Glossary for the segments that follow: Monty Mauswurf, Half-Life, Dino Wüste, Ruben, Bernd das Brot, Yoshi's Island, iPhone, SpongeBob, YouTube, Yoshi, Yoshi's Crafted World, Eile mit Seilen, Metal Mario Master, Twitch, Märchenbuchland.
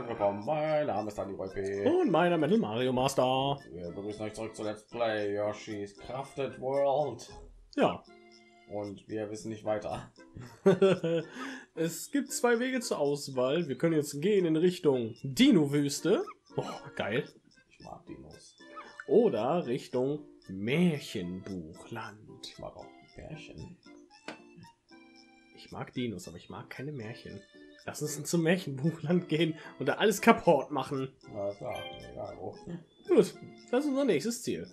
Tag willkommen. Mein Name ist Dino Wüste. Und mein Name ist Mario Master. Wir begrüßen euch zurück zu Let's Play Yoshi's Crafted World. Ja. Und wir wissen nicht weiter. Es gibt zwei Wege zur Auswahl. Wir können jetzt gehen in Richtung Dino Wüste. Boah, geil. Ich mag Dinos. Oder Richtung Märchenbuchland. Ich mag auch Märchen. Ich mag Dinos, aber ich mag keine Märchen. Lass uns zum Märchenbuchland gehen und da alles kaputt machen. Na klar, egal wo. Gut, das ist unser nächstes Ziel.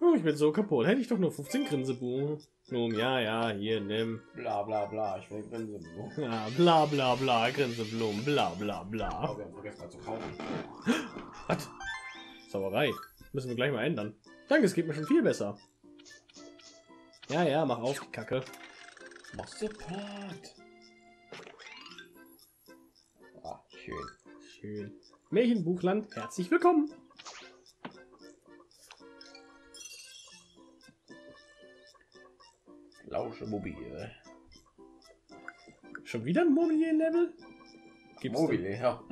Oh, ich bin so kaputt. Hätte ich doch nur 15 Grinsebuben. Nun, ja, hier, nimm. Bla, bla, bla, ich will Grinseblumen. Ja, bla, bla, bla, Grinseblumen, bla, bla, bla. Oh, wir haben vergessen, mal zu kaufen. Was? Sauerei. Müssen wir gleich mal ändern. Danke, es geht mir schon viel besser. Ja, mach auf, die Kacke. Machst du Part? Ah, schön. Märchenbuchland, herzlich willkommen. Lauschemobil. Schon wieder ein Mobilier-Level? Gibt's Mobile, ja.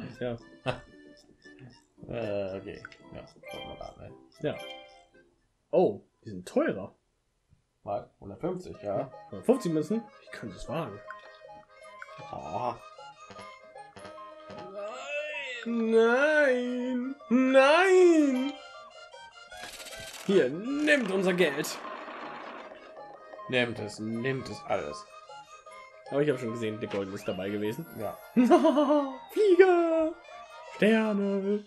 Okay. Ja, schauen wir da, ne? Ja. Oh, die sind teurer. Mal 150, ja. 150 müssen? Ich kann das wagen. Ah. Nein! Hier, nimmt unser Geld. Nimmt es alles. Aber ich habe schon gesehen, der Gold ist dabei gewesen. Ja. Flieger! Sterne!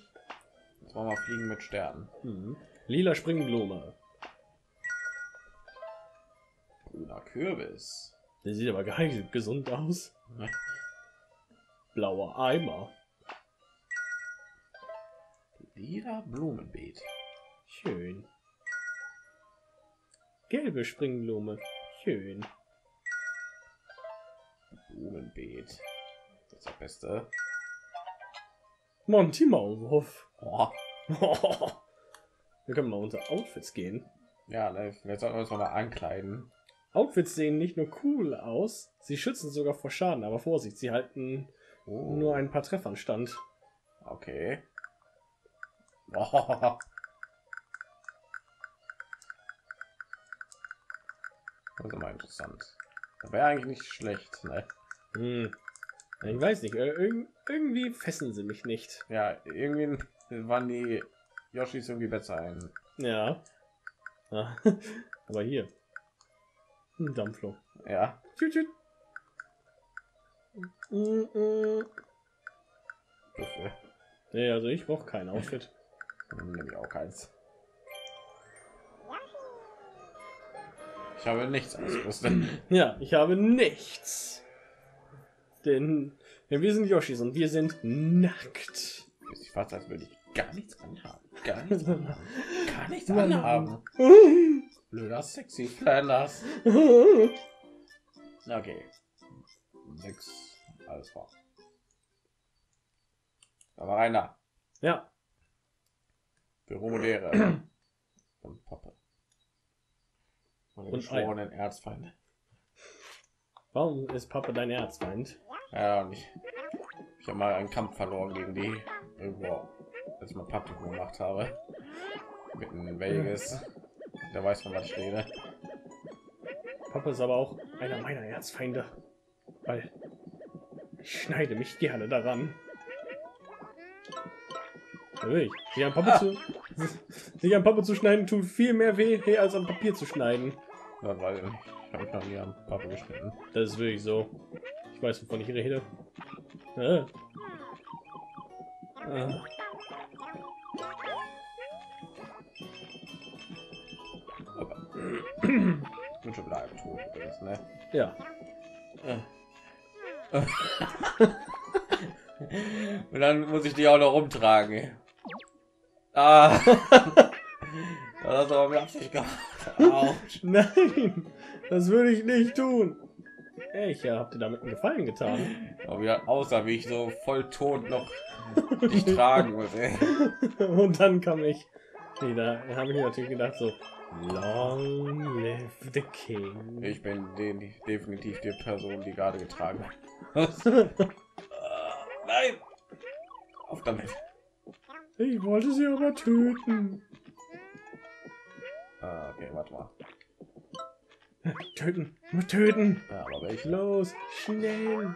Jetzt wollen wir fliegen mit Sternen. Mhm. Lila Springblume. Grüner Kürbis. Der sieht aber geil gesund aus. Blauer Eimer. Lila Blumenbeet. Schön. Gelbe Springblume. Schön. Blumenbeet. Das ist das Beste. Monty Mauswurf. Oh. Wir können mal unter Outfits gehen. Ja, jetzt sollten wir uns mal ankleiden. Outfits sehen nicht nur cool aus, sie schützen sogar vor Schaden. Aber Vorsicht, sie halten nur ein paar Treffern stand. Okay. Oh. Das ist immer interessant. Das wäre eigentlich nicht schlecht, ne? Hm. Ich weiß nicht, irgendwie fesseln sie mich nicht. Ja, irgendwie waren die Yoshis irgendwie besser ein. Ja. Aber hier. Ein Dampflo. Ja. Tschüss. Nee, also ich brauche kein Outfit. Nämlich auch keins. Ich habe nichts ausgerüstet. Ja, ich habe nichts. Denn wir sind Yoshis und wir sind nackt. Ich fast, als würde ich gar nichts anhaben. Blöder sexy Flanders. Okay. 6. Alles war. Da war einer. Ja. Büro Modere. Und Pappe. Und ein Erzfeind. Warum ist Papa dein Erzfeind? Ja, und ich habe mal einen Kampf verloren gegen die irgendwo, als ich mal Praktikum gemacht habe. Mitten in Vegas. Da weiß man, was ich rede. Papa ist aber auch einer meiner Erzfeinde, weil ich schneide mich gerne daran. Natürlich. Sich an Pappe zu schneiden tut viel mehr weh, als an Papier zu schneiden. Ja, weil ich habe noch nie am Papier geschnitten. Das ist wirklich so. Ich weiß, wovon ich rede. Ich bin schon bleiben tot, ne? Ja. Und dann muss ich die auch noch rumtragen. Ah. Das hast du aber mit Absicht gemacht. Nein, das würde ich nicht tun. Ich habe dir damit einen Gefallen getan. Aber wieder außer wie ich so voll tot noch dich tragen muss. Ey. Und dann kam ich. Nee, da habe ich natürlich gedacht so, Long live the King. Ich bin definitiv die Person, die gerade getragen hat. Nein! Auf damit! Ich wollte sie aber töten. Ah, okay, warte mal. Töten! Töten! Ja, aber welchen? Los! Schnell!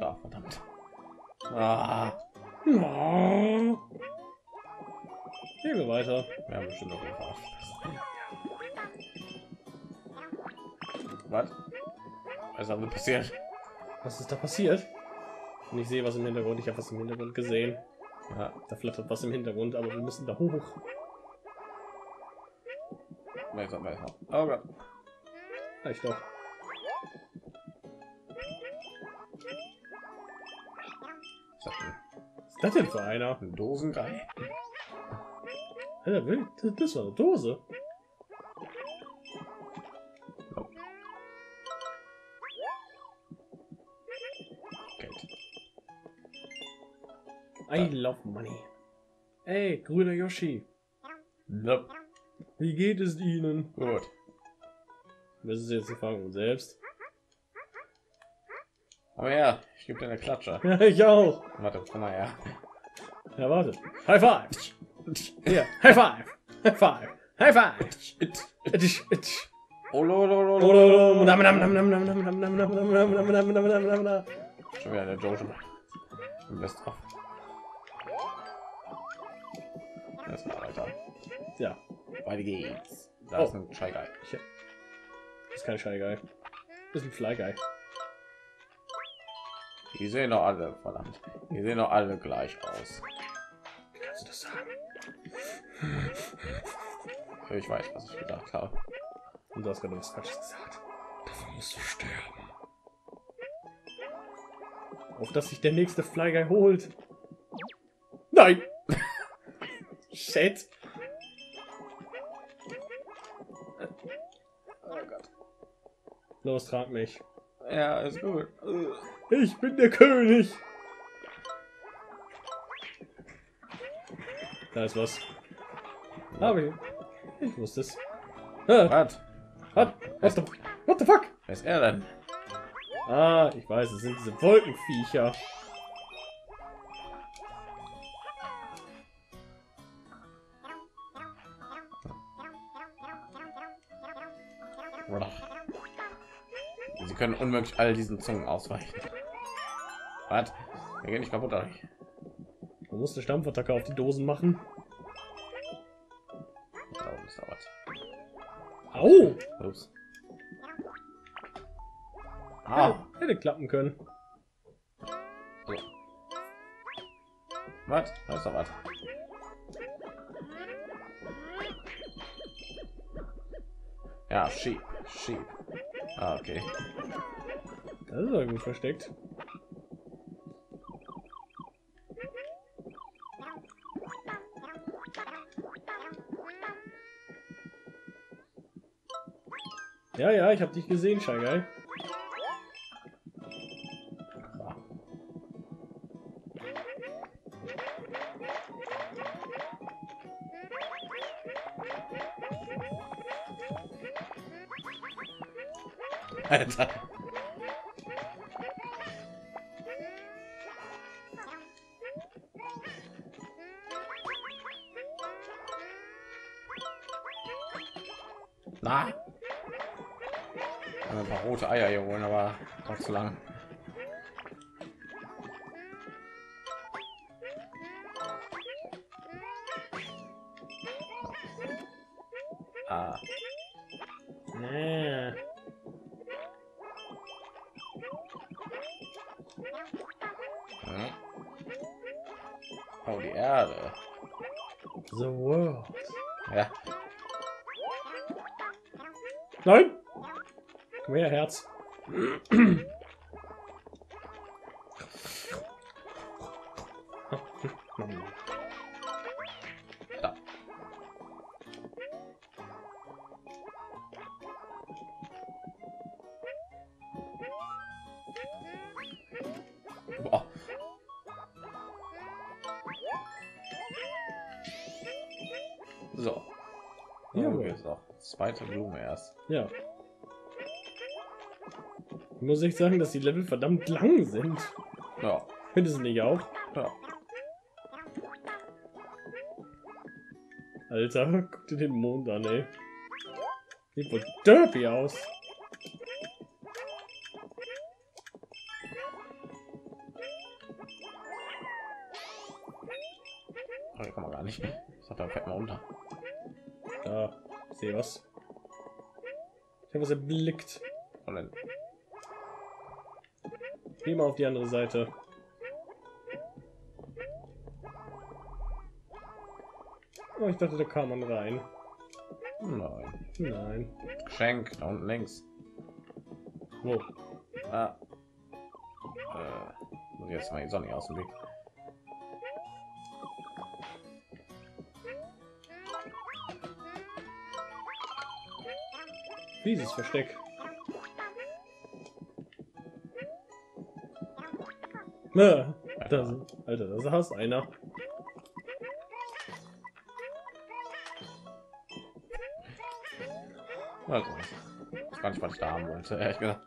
Ah, verdammt. Ah! Oh. Gehen wir weiter. Wir haben bestimmt noch etwas. Was? Was haben wir passiert? Was ist da passiert? Und ich sehe was im Hintergrund. Ich habe was im Hintergrund gesehen. Ja. Da flattert was im Hintergrund, aber wir müssen da hoch. Weiter, weiter. Oh Gott. Ich doch. Was ist das denn für einer? Ein Dosengeil. Alter, das war eine Dose. Oh. Geld. I love money. Ey, grüner Yoshi. Nope. Wie geht es Ihnen? Gut. Müssen Sie jetzt die Frage um selbst. Aber ja, ich gebe dir eine Klatsche. Ja, ich auch. Warte, komm mal her. Ja, warte. High five. Ja, High Five! High Five! High Five! Oh, schon wieder der Dojo. Du bist drauf. Das war Alter. Ja. Weiter geht's. Da ist ein Shy Guy. Ist kein Shy Guy. Ist ein Fly Guy. Die sehen doch alle, verdammt. Die sehen doch alle gleich aus. Kannst du das sagen? Ich weiß, was ich gedacht habe. Und du hast gerade was Falsches gesagt. Davon musst du sterben. Auf dass sich der nächste Fly Guy holt. Nein! Shit! Oh Gott. Los, trag mich. Ja, ist gut. Ich bin der König. Da ist was. Aber ich wusste es. What the fuck? Wer ist er denn? Ah, ich weiß, es sind diese Wolkenviecher. Sie können unmöglich all diesen Zungen ausweichen. Was? Wir gehen nicht kaputt. Man muss eine Stampfattacke auf die Dosen machen. Au! Ups. Ah. Hätte klappen können. So. Was? Da ist doch was. Ja, schieb. Ah, okay. Das ist irgendwie versteckt. Ja, ich habe dich gesehen, Shy-Guy. Alter. Na? Ein paar rote Eier hier holen, aber auch zu lang. Ah. Nee. Hm. Oh, die Erde. The world. Ja. Nein. Komm her, Herz. Da. zweite Blume erst. Ja. Muss ich sagen, dass die Level verdammt lang sind. Ja. Findest du nicht auch? Ja. Alter, guck dir den Mond an, ey. Sieht wohl derby aus. Oh, hier kann man gar nicht. Ich dachte, da fällt man runter. Da, ich sehe was. Ich habe was erblickt. Geh mal auf die andere Seite. Oh, ich dachte, da kam man rein. Nein. Nein. Geschenk, da unten links. Wo? Ah. Muss ich jetzt mal die Sonne aus dem Weg. Dieses Versteck. Na, das, Alter, da saß einer. Also, das war nicht, was ich da haben wollte, ehrlich gesagt.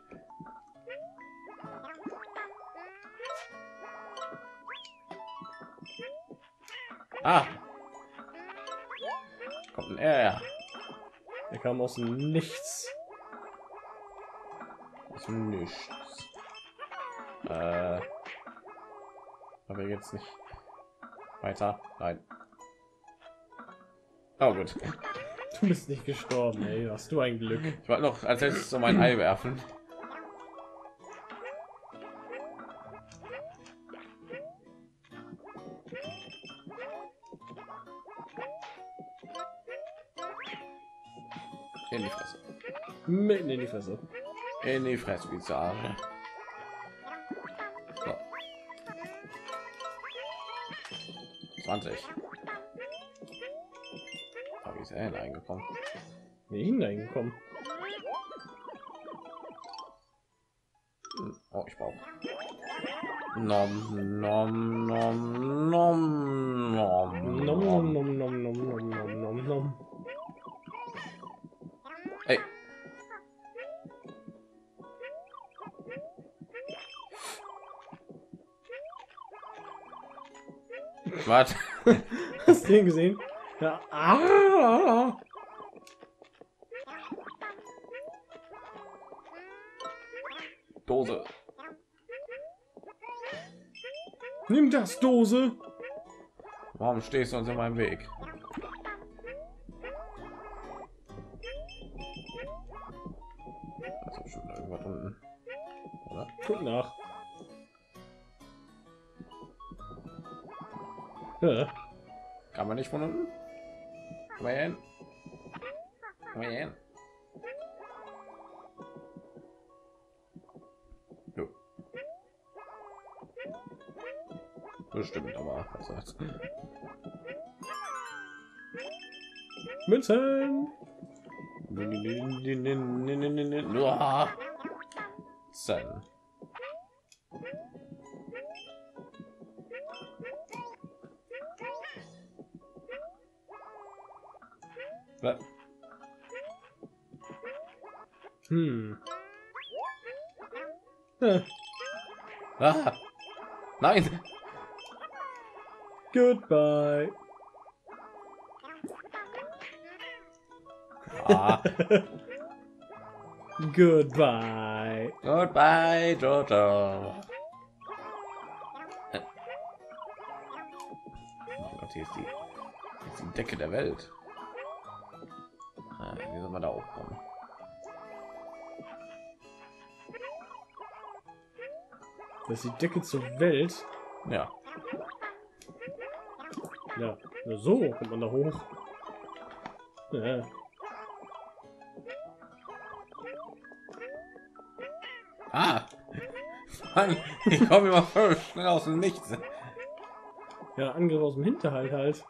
Ah! Kommt ein R. Er kam aus dem Nichts. Aus dem Nichts. Aber jetzt nicht weiter. Nein. Oh gut. Du bist nicht gestorben, ey. Hast du ein Glück. Ich wollte noch als letztes so mein Ei werfen. In die Fresse. Mitten in die Fresse. In die Fresse, Bizarre. So. 20. Ist er hineingekommen? Nee, hineingekommen. Oh, ich brauche. Nom, nom, nom, nom, nom, nom, nom, nom, nom, nom, nom, nom, nom. Hey. Was? Hast du den gesehen? Ja, ah. Dose. Nimm das, Dose. Warum stehst du uns in meinem Weg? Also schon irgendwas unten. Oder? Guck nach. Ja. Kann man nicht von unten? Komm her hin. Komm her hin. Jo. Bestimmt, aber was soll's. Münzen! Münzen. Hm. Ah. Nein. Goodbye. Ah. Goodbye. Goodbye, Jojo. Oh Gott, hier ist die Decke der Welt. Wie soll man da aufkommen? Das ist die Decke zur Welt. Ja. Ja, so kommt man da hoch. Ja. Ah! Mann, ich komme immer voll schnell aus dem Nichts. Ja, Angriff aus dem Hinterhalt halt.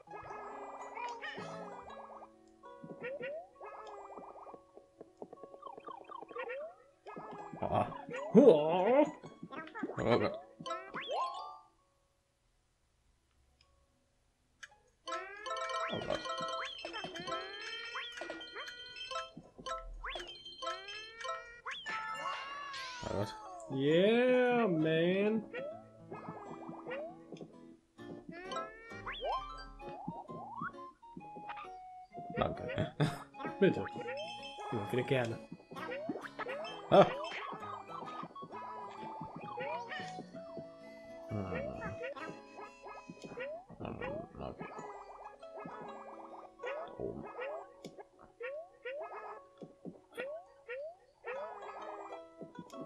Oh. Oh Gott. Oh Gott. Yeah, man. Danke. Bitte. Ja, wieder gerne. Ah.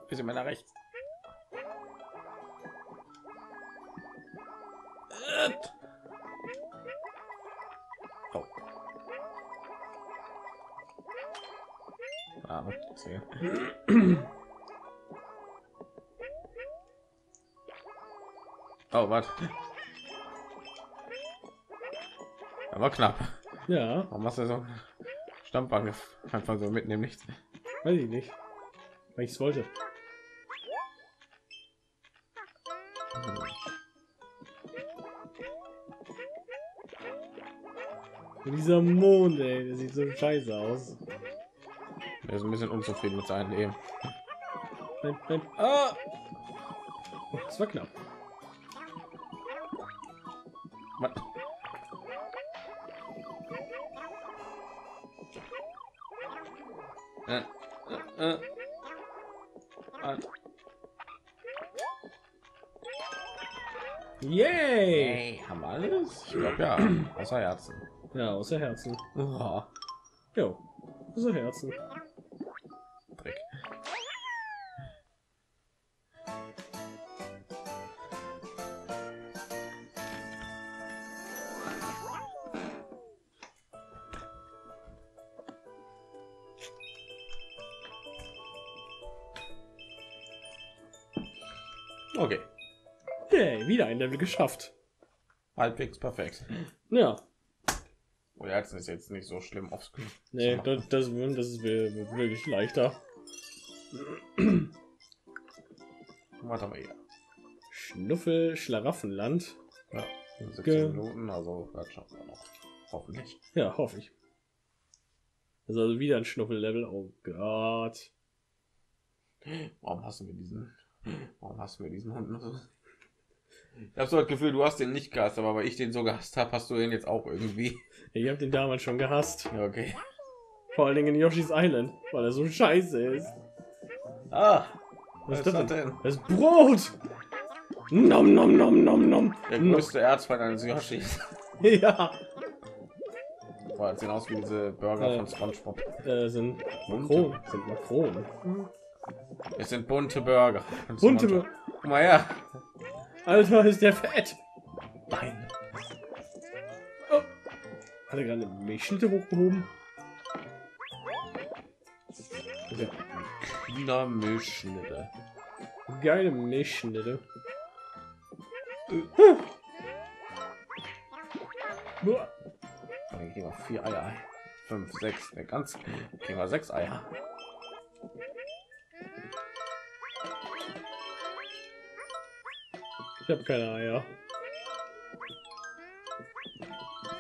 Bisschen mehr nach rechts. Oh. Ah, sehr. Oh, warte. Aber knapp. Ja. Warum hast du so einen Stampf angefangen so mitnehmen nichts? Weiß ich nicht. Weil ich es wollte. Dieser Mond, ey, der sieht so scheiße aus. Er ist ein bisschen unzufrieden mit seinem Leben. Ah! Oh, das war knapp. Was? Yay! Hey, haben wir alles? Ich glaube ja, außer Herzen. Ja, außer Herzen. Oh. Jo, außer Herzen. Dreck. Okay. Hey, wieder ein Level geschafft. Halbwegs perfekt. Ja. Oder Herzen ist jetzt nicht so schlimm aufs Knie. Nee, das ist wirklich leichter. Warte mal hier. Schnuffel Schlaraffenland. Ja, 17 Minuten, also das schaffen wir noch. Hoffentlich. Ja, hoffe ich. Das ist also wieder ein Schnuffel-Level. Oh Gott. Warum hast du mir diesen Hund so? Ich habe so das Gefühl, du hast den nicht gehasst, aber weil ich den so gehasst habe, hast du den jetzt auch irgendwie. Ich habe den damals schon gehasst. Okay. Vor allen Dingen in Yoshi's Island, weil er so scheiße ist. Ah, was ist das denn? Das ist Brot. Nom nom nom nom nom. Der größte Erzfeind eines Yoshis. Ja. Boah, das sehen aus wie diese Burger von SpongeBob. Sind Makronen. Es sind bunte Burger. Bunte Burger. Guck mal her. Alter, ist der fett. Nein. Oh. Hat er gerade eine Milchschnitte hochgehoben? Ja. China Milchschnitte. Geile Milchschnitte. Dann gehen wir 4 Eier. 5, 6, ne, ganz. Gehen wir 6 Eier. Ich habe keine Eier.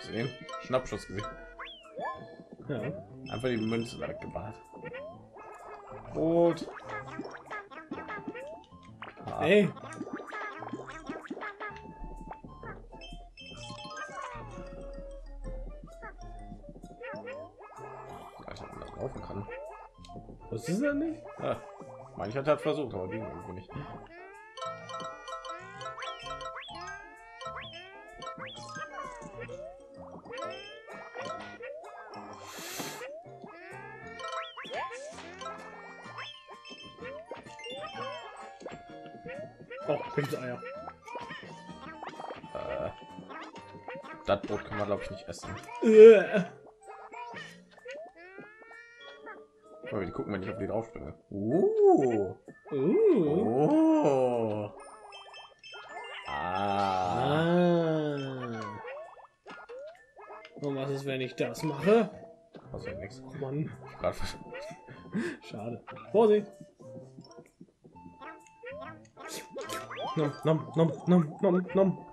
Sehen? Schnappschuss gesehen. Ja. Einfach die Münze weggeballert. Brot. Ah. Ey. Vielleicht ob man das laufen kann. Das ist ja nicht. Ja. Mancher hat versucht, aber ging irgendwie nicht. Eier. Das Brot kann man glaube ich nicht essen. Aber die gucken, wenn ich auf die drauf springe. Oh. Und was ist, wenn ich das mache? Was ist nix? Oh Mann. Schade. Vorsicht. Nom, nom, nom, nom, nom, nom.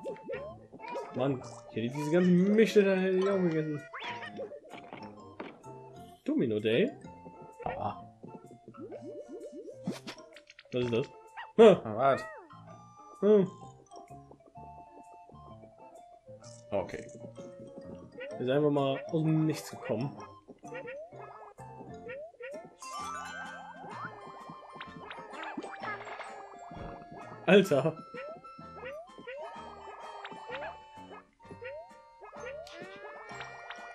Mann, ich hätte diese ganze Mische da hätte ich auch gegessen. Domino Day. Ah. Was ist das? Ah. Okay. Wir sind einfach mal aus dem Nichts gekommen. Alter.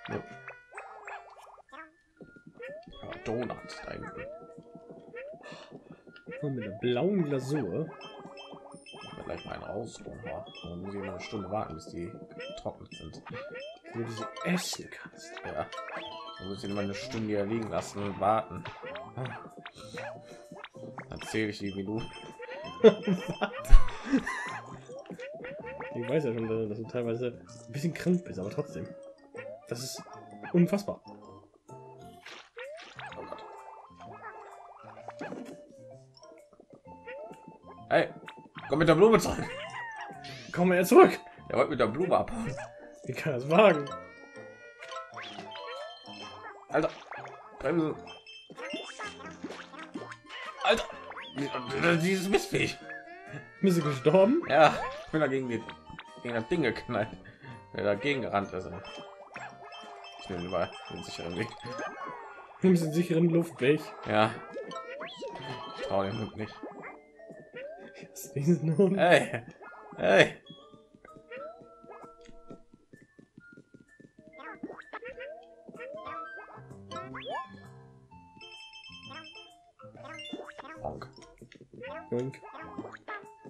Ja. Ja, Donuts eigentlich. Und mit der blauen Glasur. Vielleicht mal einen rausholen. Dann muss ich mal eine Stunde warten, bis die trocken sind. Wenn du sie essen kannst. Ja. Dann muss ich mal eine Stunde hier liegen lassen und warten. Dann zähle ich die Minuten. Ich weiß ja schon, dass du teilweise ein bisschen krank bist, aber trotzdem. Das ist unfassbar. Oh Gott. Hey, komm mit der Blume zurück. Komm mal zurück. Er wollte mit der Blume abhauen. Wie kann das wagen? Alter. Bremsen. Alter. Sie ist missfähig. Bist du gestorben? Ja, ich bin dagegen gegen das Ding geknallt. Wer dagegen gerannt ist. Ich nehme mal den sicheren Weg. Nimmst den sicheren Luftweg. Ja. Ich traue dem Hund nicht. Hund. Hey. Hey.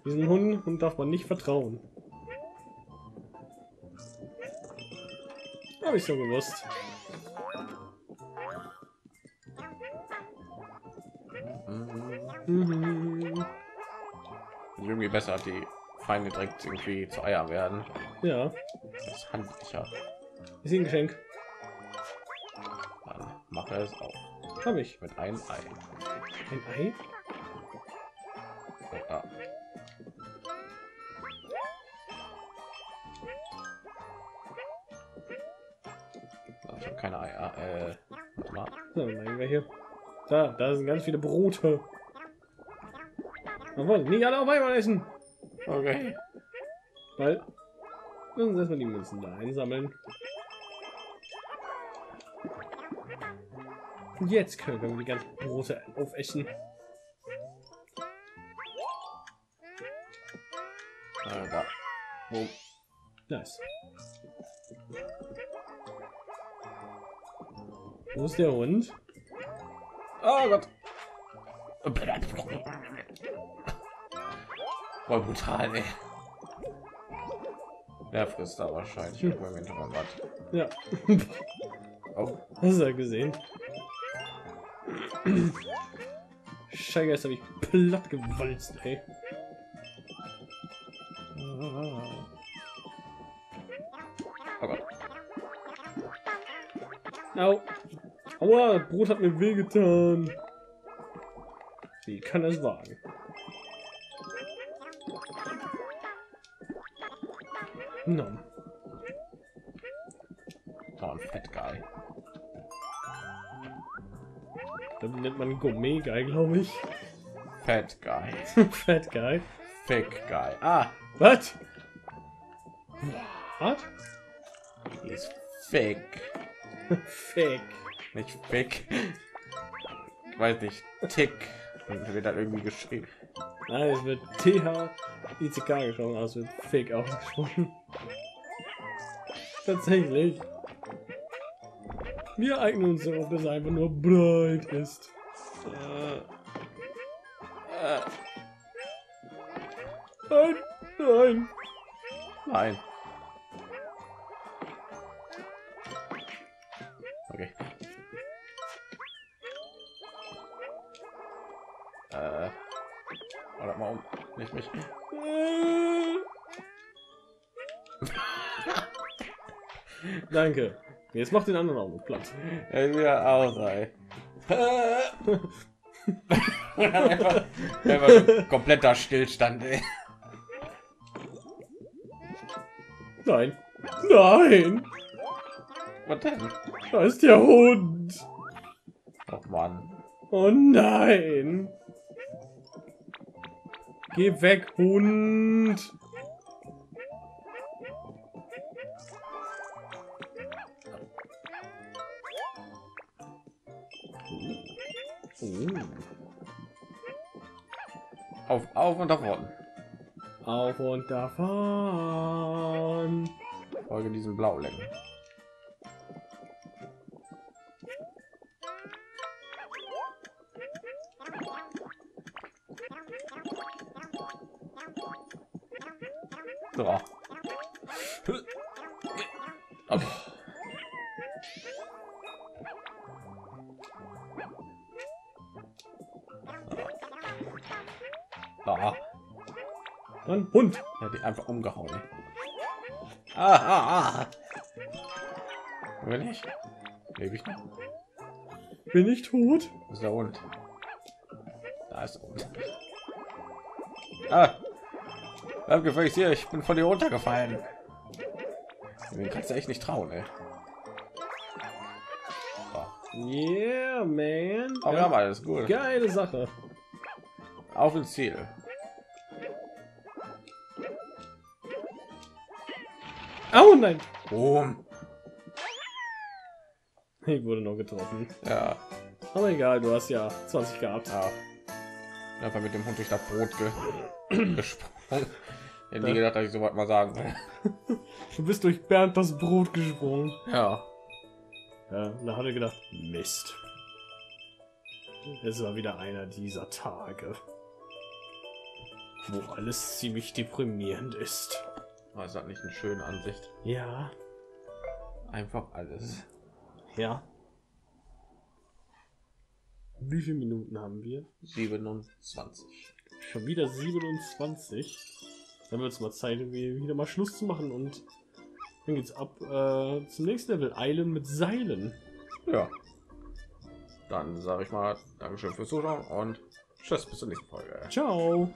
Diesen Hunden darf man nicht vertrauen. Habe ich so gewusst. Irgendwie besser, die Feinde direkt irgendwie zu Eiern werden. Ja. Das ist handlicher. Ist ein Geschenk. Dann mache es auch. Habe ich mit einem Ei. Ein Ei? Keine Eier. Warte mal. So, dann wir hier. Da sind ganz viele Brote. Wir wollen nicht alle auf einmal essen. Okay. Weil wir müssen erstmal die Münzen da einsammeln. Und jetzt können wir die ganzen Brote aufessen. Da. Boom. Nice. Wo ist der Hund? Oh Gott. Voll brutal, ey. Der frisst da wahrscheinlich irgendwann im Hintergrund. Ja. Oh. Hast du ja gesehen? Scheiße, jetzt habe ich platt gewalzt, ey. Oh Gott. Au. Aua, Brot hat mir wehgetan. Wie kann es wagen? Nom. Oh, ein Fat Guy. Dann nennt man Gourmet Guy, glaube ich. Fat Guy. Fat Guy. Fake Guy. Ah, was? Was? Ist fake. Fake. Nicht weg. Ich weiß nicht. Tick. Und wird dann irgendwie geschrieben. Nein, es wird THICK geschrieben, aber es wird Fake ausgesprochen. Tatsächlich. Wir eignen uns darauf, dass es einfach nur breit ist. Nein, nein. Nein. Okay. Warte mal um. Nicht mich. Danke. Jetzt macht den anderen auch noch Platz. Ja, auch sei. Einfach kompletter Stillstand, ey. Nein. Nein. Was denn? Da ist der Hund. Oh Mann. Oh nein. Geh weg, Hund. Oh. Auf und davon. Auf und davon. Folge diesem Blaulecken. So. Okay. Ah. Ein Hund hat die einfach umgehauen. Bin ich? Lebe ich noch? Bin ich tot? Wo ist der Hund? Da ist der Hund. Ah. Bleib gefälligst hier, ich bin von dir runtergefallen. Den kannst du echt nicht trauen, ey. So. Yeah, man. Aber ja, alles gut. Geile Sache. Auf ins Ziel. Oh nein. Boom. Ich wurde noch getroffen. Ja. Aber egal, du hast ja 20 gehabt. Ja. Einfach mit dem Hund durch das Brot gesprungen. Ich hätte nie gedacht, dass ich so weit mal sagen will. Du bist durch Bernd das Brot gesprungen. Ja. Ja, da hatte ich gedacht, Mist. Es war wieder einer dieser Tage, wo alles ziemlich deprimierend ist. War das nicht eine schöne Ansicht? Ja. Einfach alles. Ja. Wie viele Minuten haben wir? 27. Schon wieder 27. Dann wird es mal Zeit, wieder mal Schluss zu machen und dann geht's ab zum nächsten Level. Eile mit Seilen. Ja. Dann sage ich mal Dankeschön fürs Zuschauen und tschüss, bis zur nächsten Folge. Ciao.